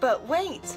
But wait!